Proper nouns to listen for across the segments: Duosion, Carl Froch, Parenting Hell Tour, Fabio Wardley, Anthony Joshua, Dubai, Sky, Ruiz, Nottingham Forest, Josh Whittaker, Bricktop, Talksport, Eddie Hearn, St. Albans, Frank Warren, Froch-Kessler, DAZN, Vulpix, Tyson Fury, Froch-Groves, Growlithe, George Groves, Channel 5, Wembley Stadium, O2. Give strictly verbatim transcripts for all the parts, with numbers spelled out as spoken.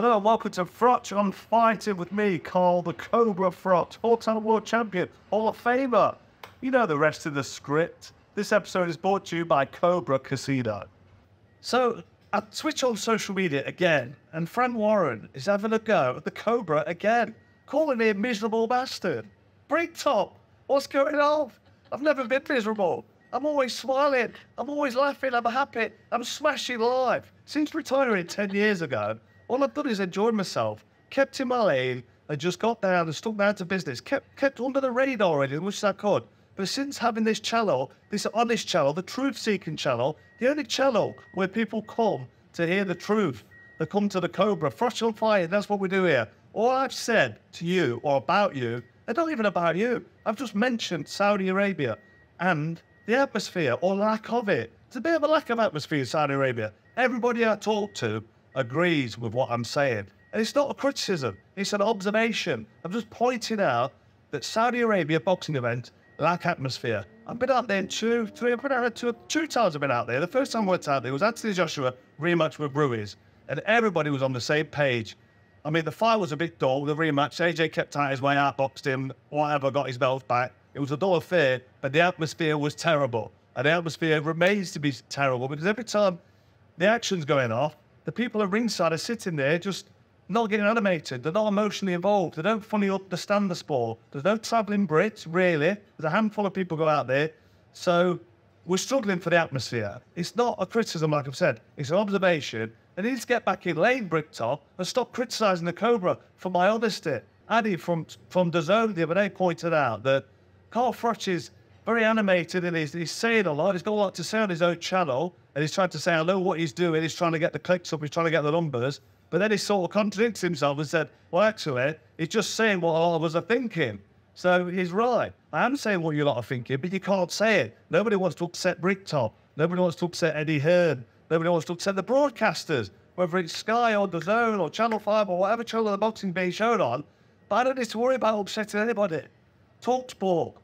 Hello and welcome to Froch on Fighting with me, Carl the Cobra Froch, all-time world champion, Hall of Famer. You know the rest of the script. This episode is brought to you by Cobra Casino. So, I switch on social media again, and Frank Warren is having a go at the Cobra again, calling me a miserable bastard. Bricktop, what's going on? I've never been miserable. I'm always smiling, I'm always laughing, I'm happy, I'm smashing life. Since retiring ten years ago, all I've done is enjoyed myself, kept in my lane, and just got down and stuck down to business, kept kept under the radar as much as I could. But since having this channel, this honest channel, the truth-seeking channel, the only channel where people come to hear the truth, they come to the Cobra, Froch on Fighting, that's what we do here. All I've said to you, or about you, and not even about you, I've just mentioned Saudi Arabia and the atmosphere, or lack of it. It's a bit of a lack of atmosphere in Saudi Arabia. Everybody I talk to agrees with what I'm saying. And it's not a criticism, it's an observation. I'm just pointing out that Saudi Arabia boxing event lack atmosphere. I've been out there two, three, I've been out there two, two times I've been out there. The first time I went out there was Anthony Joshua rematch with Ruiz, and everybody was on the same page. I mean, the fight was a bit dull, the rematch. A J kept out his way out, boxed him, whatever, got his belt back. It was a dull affair, but the atmosphere was terrible. And the atmosphere remains to be terrible because every time the action's going off, the people at ringside are sitting there just not getting animated. They're not emotionally involved. They don't fully understand the sport. There's no travelling Brits, really. There's a handful of people go out there. So we're struggling for the atmosphere. It's not a criticism, like I've said. It's an observation. They need to get back in lane, Bricktop, and stop criticising the Cobra for my honesty. Eddie from, from D A Z N the other day pointed out that Carl Froch is very animated and he's, he's saying a lot. He's got a lot to say on his own channel. And he's trying to say, I know what he's doing. He's trying to get the clicks up. He's trying to get the numbers. But then he sort of contradicts himself and said, well, actually, he's just saying what a lot of us are thinking. So he's right. I am saying what you lot are thinking, but you can't say it. Nobody wants to upset Bricktop. Nobody wants to upset Eddie Hearn. Nobody wants to upset the broadcasters, whether it's Sky or D A Z N or Channel five or whatever channel the boxing being shown on. But I don't need to worry about upsetting anybody. Talksport.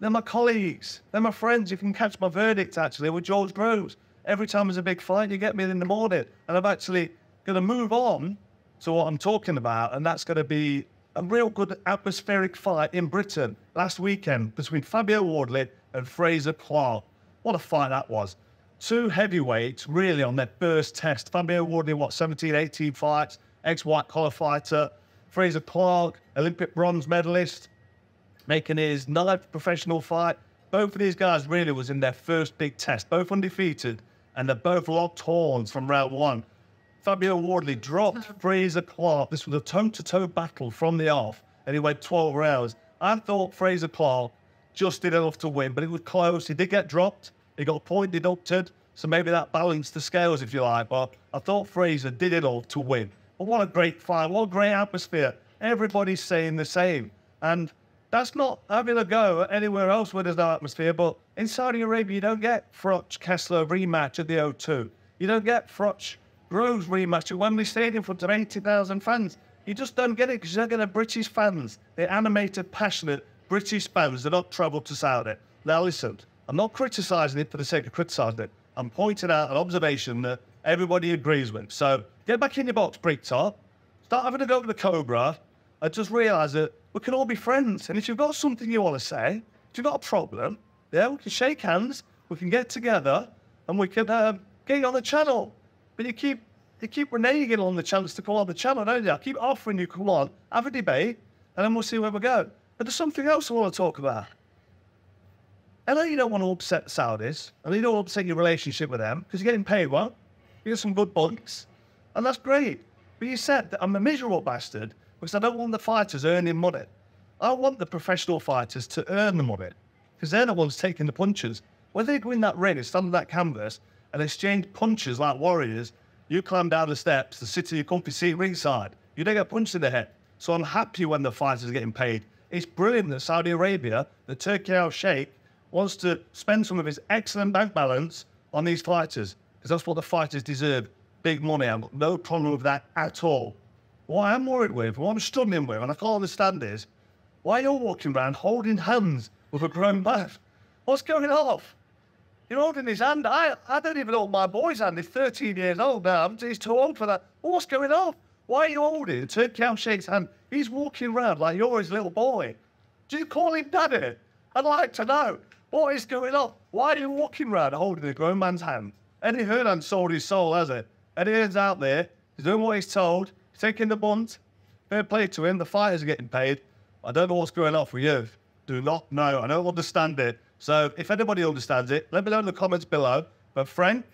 They're my colleagues. They're my friends. You can catch my verdict, actually, with George Groves. Every time there's a big fight, you get me in the morning. And I'm actually going to move on to what I'm talking about. And that's going to be a real good atmospheric fight in Britain last weekend between Fabio Wardley and Fraser Clarke. What a fight that was. Two heavyweights, really, on their first test. Fabio Wardley, what, seventeen, eighteen fights, ex-white collar fighter. Fraser Clarke, Olympic bronze medalist, making his ninth professional fight. Both of these guys really was in their first big test, both undefeated. And they both locked horns from round one. Fabio Wardley dropped Fraser Clarke. This was a toe-to-toe battle from the off, and he went twelve rounds. I thought Fraser Clarke just did enough to win, but it was close. He did get dropped. He got a point deducted, so maybe that balanced the scales, if you like. But I thought Fraser did it all to win. But what a great fight. What a great atmosphere. Everybody's saying the same. And that's not having a go at anywhere else where there's no atmosphere, but in Saudi Arabia, you don't get Froch-Kessler rematch at the O two. You don't get Froch-Groves rematch at Wembley Stadium for eighty thousand fans. You just don't get it because you're going to British fans. They're animated, passionate British fans that don't travel to Saudi. Now, listen, I'm not criticising it for the sake of criticising it. I'm pointing out an observation that everybody agrees with. So get back in your box, Bricktop. Start having a go with the Cobra. I just realised that we can all be friends. And if you've got something you want to say, if you've got a problem, yeah, we can shake hands, we can get together, and we can um, get you on the channel. But you keep you keep reneging on the chance to come on the channel, don't you? I keep offering you, come on, have a debate, and then we'll see where we go. But there's something else I want to talk about. I know you don't want to upset the Saudis, and you don't want to upset your relationship with them, because you're getting paid well, you get some good bunks, and that's great. But you said that I'm a miserable bastard, because I don't want the fighters earning money. I want the professional fighters to earn the money, because they're the ones taking the punches. When they go in that ring and stand on that canvas and exchange punches like warriors, you climb down the steps to sit in your comfy seat ringside. You don't get punched in the head. So I'm happy when the fighters are getting paid. It's brilliant that Saudi Arabia, the Turki Alalshikh, wants to spend some of his excellent bank balance on these fighters, because that's what the fighters deserve, big money. I've got no problem with that at all. What I'm worried with, what I'm struggling with, and I can't understand is, why you're walking around holding hands with a grown man? What's going off? You're holding his hand. I, I don't even hold my boy's hand. He's thirteen years old now. He's too old for that. What's going off? Why are you holding Turki Alalshikh's hand? He's walking around like you're his little boy. Do you call him daddy? I'd like to know. What is going on? Why are you walking around holding a grown man's hand? Eddie Hearn hasn't sold his soul, has he? Eddie Hearn's out there. He's doing what he's told. He's taking the bunt. Fair play to him. The fighters are getting paid. I don't know what's going on for you. Do not know. I don't understand it. So if anybody understands it, let me know in the comments below. But Frank,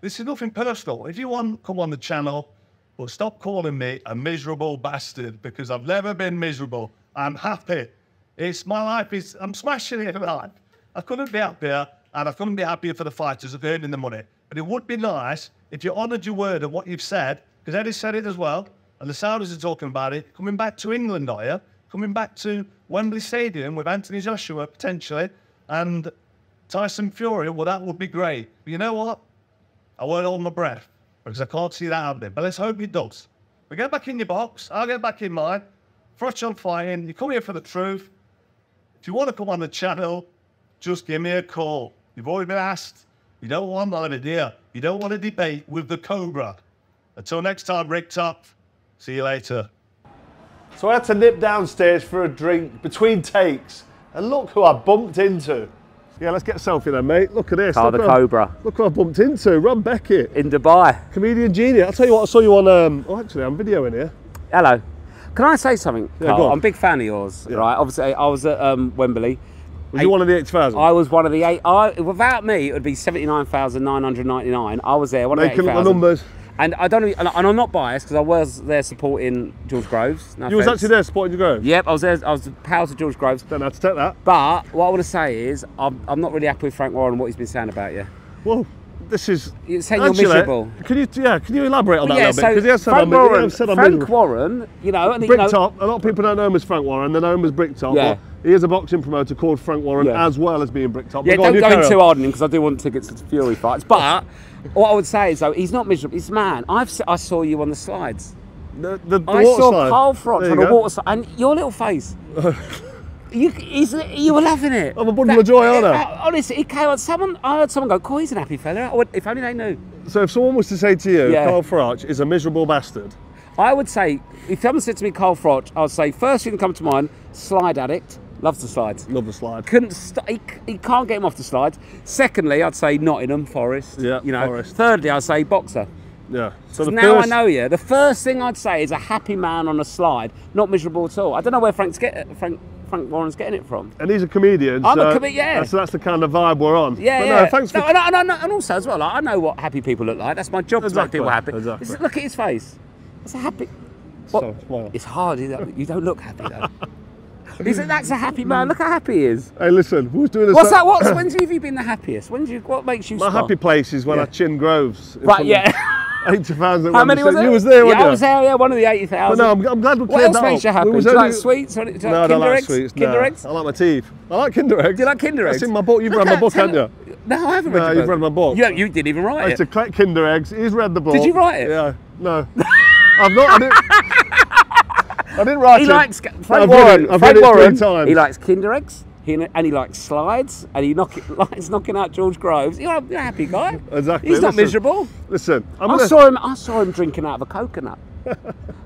this is nothing personal. If you want, come on the channel. But well, stop calling me a miserable bastard, because I've never been miserable. I'm happy. It's my life. Is I'm smashing it. Right? I couldn't be happier, and I couldn't be happier for the fighters of earning the money. But it would be nice if you honoured your word and what you've said, because Eddie said it as well, and the Saudis are talking about it. Coming back to England, are you? Coming back to Wembley Stadium with Anthony Joshua, potentially, and Tyson Fury. Well, that would be great. But you know what? I won't hold my breath, because I can't see that happening. But let's hope it does. But get back in your box. I'll get back in mine. Froch on Fighting. You come here for the truth. If you want to come on the channel, just give me a call. You've already been asked. You don't want that idea. You don't want to debate with the Cobra. Until next time, Bricktop. See you later. So I had to nip downstairs for a drink between takes. And look who I bumped into. Yeah, let's get a selfie then, mate. Look at this. Oh, the Cobra. Look who I bumped into. Ron Beckett. In Dubai. Comedian genius. I'll tell you what, I saw you on... Um, oh, actually, I'm videoing here. Hello. Can I say something, yeah, Carl? I'm a big fan of yours, yeah. Right? Obviously, I was at um, Wembley. Were you one of the eight thousand? I was one of the eight. I, without me, it would be seventy-nine thousand nine hundred ninety-nine. I was there, one of the eight thousand. The numbers. And I don't, and I'm not biased because I was there supporting George Groves. No you offense. Was actually there supporting Groves. Yep, I was there. I was the powers of George Groves. Don't know how to take that. But what I want to say is, I'm, I'm not really happy with Frank Warren and what he's been saying about you. Well, this is you're saying actually, you're miserable. Can you, yeah? Can you elaborate on well, that yeah, a little so bit? Because he has said Frank I'm, Warren, he said I'm Frank miserable. Warren, you know, and Bricktop. You know, a lot of people don't know him as Frank Warren. They know him as Bricktop. Yeah. Well, he is a boxing promoter called Frank Warren, yeah. as well as being Bricktop. Yeah, don't go in too hard on him because I do want tickets to Fury fights, but. What I would say is, though, he's not miserable. He's man. I've I saw you on the slides. The, the, the I water saw slide. Carl Froch on the water slide, and your little face. you, he's, you were loving it. I'm a bundle that, of joy, aren't I? Honestly, it came on. Someone, I heard someone go, "Cool, he's an happy fella." I would, if only they knew. So, if someone was to say to you, yeah. Carl Froch is a miserable bastard, I would say, if someone said to me, Carl Froch, I would say, first thing that comes to mind, slide addict. Loves the slides. Love the slide. Couldn't st he, he can't get him off the slides. Secondly, I'd say Nottingham Forest. Yeah, you know. Forest. Thirdly, I'd say boxer. Yeah. So the now first... I know you. The first thing I'd say is a happy man on a slide, not miserable at all. I don't know where Frank's get Frank Frank Warren's getting it from. And he's a comedian. I'm so, a comedian. Yeah. So that's the kind of vibe we're on. Yeah. But no, yeah. Thanks for. No, and, and, and also as well, like, I know what happy people look like. That's my job exactly. to make people happy. Exactly. Just look at his face. It's a happy. So, well. It's hard. You don't look happy though. He's like, that's a happy man. Look how happy he is. Hey, listen, who's doing this? What's that? What's when have you been the happiest? When do you? What makes you? My smile? Happy place is when yeah. I chin Groves. Right, yeah. Eighty thousand. How many was it? You was there, yeah, wasn't I you? was there. Yeah, one of the eighty thousand. No, I'm, I'm glad we cleared that up. What else makes you happy? Do you like sweets? Do you like no, I don't like sweets. Kinder no. eggs. I like my teeth. I like Kinder Eggs. Do you like Kinder Eggs? It's in my book. You've read my book, haven't you? No, I haven't read. No, you've read my book. You you didn't even write it. I used to collect Kinder Eggs. He's read the book. Did you write it? Yeah. No. I've not. I didn't write he it. He likes Frank I've Warren. It, I've Frank Warren. Times. He likes Kinder Eggs, he, and he likes slides, and he knock, likes knocking out George Groves. You're a, you're a happy guy. Exactly. He's listen, not miserable. Listen, I'm I gonna... saw him. I saw him drinking out of a coconut.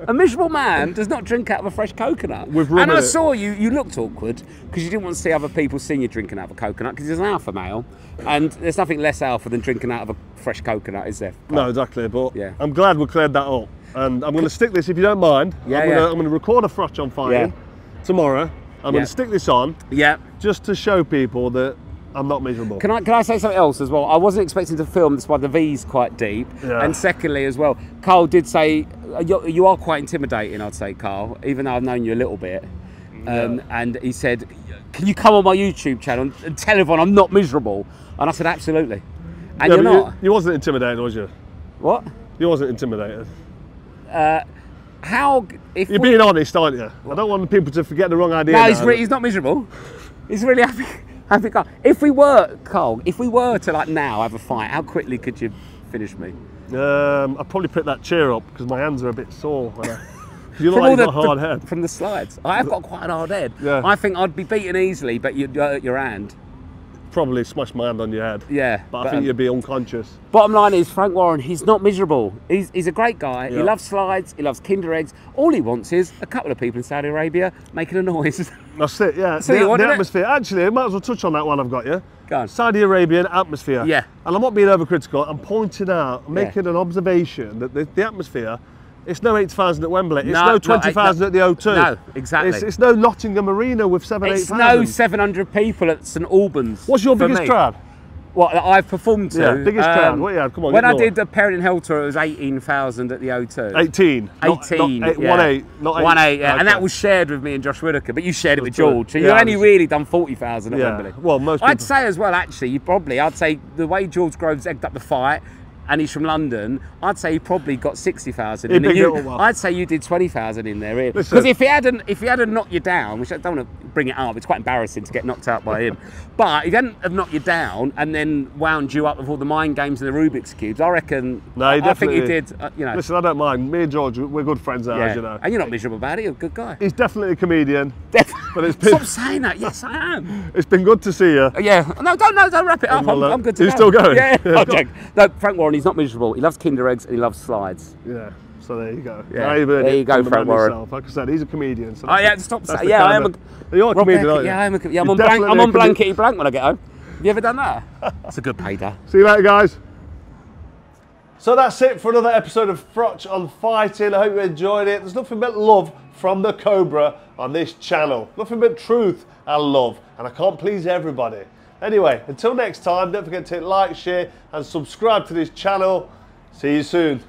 A miserable man does not drink out of a fresh coconut. With rum and I it. saw you. You looked awkward because you didn't want to see other people seeing you drinking out of a coconut because he's an alpha male, and there's nothing less alpha than drinking out of a fresh coconut, is there? But, no, exactly. But yeah. I'm glad we cleared that up. And I'm going to stick this, if you don't mind. Yeah, I'm, yeah. Going to, I'm going to record a Froch on Fighting yeah. tomorrow. I'm yeah. going to stick this on. Yeah. Just to show people that I'm not miserable. Can I can I say something else as well? I wasn't expecting to film this, why the V's quite deep. Yeah. And secondly, as well, Carl did say you, you are quite intimidating. I'd say, Carl, even though I've known you a little bit. Um, yeah. And he said, "Can you come on my YouTube channel and tell everyone I'm not miserable?" And I said, "Absolutely." And yeah, you're not. You, you wasn't intimidating, was you? What? You wasn't intimidated. Uh, how if you're we, being honest, aren't you? What? I don't want people to forget the wrong idea. No, he's, re he's not miserable. He's really happy. Happy guy. If we were Carl, if we were to like now have a fight, how quickly could you finish me? Um, I'd probably pick that cheer up because my hands are a bit sore. When I, you look like you've got a hard the, head from the slides. I have got quite an hard head. Yeah. I think I'd be beaten easily, but you, uh, your hand. probably smashed my hand on your head. Yeah. But I but, think um, you'd be unconscious. Bottom line is, Frank Warren, he's not miserable. He's, he's a great guy. Yeah. He loves slides. He loves Kinder Eggs. All he wants is a couple of people in Saudi Arabia making a noise. That's it, yeah. That's the, you want, the atmosphere. It? Actually, I might as well touch on that one I've got, yeah? Go on. Saudi Arabian atmosphere. Yeah. And I'm not being overcritical. I'm pointing out, I'm making yeah. an observation that the, the atmosphere, it's no eight thousand at Wembley. It's no, no twenty thousand no, at the O two. No, exactly. It's, it's no Nottingham Arena with seven, eight thousand. It's no seven hundred people at Saint Albans. What's your biggest me? crowd? What that I've performed to? Yeah, biggest um, crowd. What you had? Come on. When I more. did the Parenting Hell Tour, it was eighteen thousand at the O two. eighteen. eighteen. Not, not eight, yeah. One eight. Not eight. One eight. Yeah, okay. And that was shared with me and Josh Whittaker, but you shared it with George. So yeah, you've only really done forty thousand at yeah. Wembley. Well, most. I'd people. say as well. Actually, you probably. I'd say the way George Groves egged up the fight. And he's from London, I'd say he probably got sixty thousand in there. I'd say you did twenty thousand in there. Because if he hadn't if he hadn't knocked you down, which I don't want to bring it up, it's quite embarrassing to get knocked out by him, but if he hadn't have knocked you down and then wound you up with all the mind games and the Rubik's cubes, I reckon, no, I, I think he did, uh, you know. Listen, I don't mind. Me and George, we're good friends now, yeah. as you know. And you're not miserable about it, you're a good guy. He's definitely a comedian. But it's been... Stop saying that, yes I am. It's been good to see you. Uh, yeah, no, don't, no, don't wrap it up, I'm, I'm good to go. He's still going? Yeah, yeah. Oh, Jack. No, Frank Warren, he's not miserable. He loves Kinder Eggs and he loves slides. Yeah, so there you go. Yeah, now you've heard there you go, Frank Warren. Himself. Like I said, he's a comedian. So oh yeah, stop saying. Yeah, I am a. You're a Ron comedian, Beckett, aren't you? Yeah, I am a, yeah, I'm, on blank, I'm on blankety blank when I get home. Have you ever done that? It's a good payday. See you later, guys. So that's it for another episode of Froch on Fighting. I hope you enjoyed it. There's nothing but love from the Cobra on this channel. Nothing but truth and love, and I can't please everybody. Anyway, until next time, don't forget to hit like, share, and subscribe to this channel. See you soon.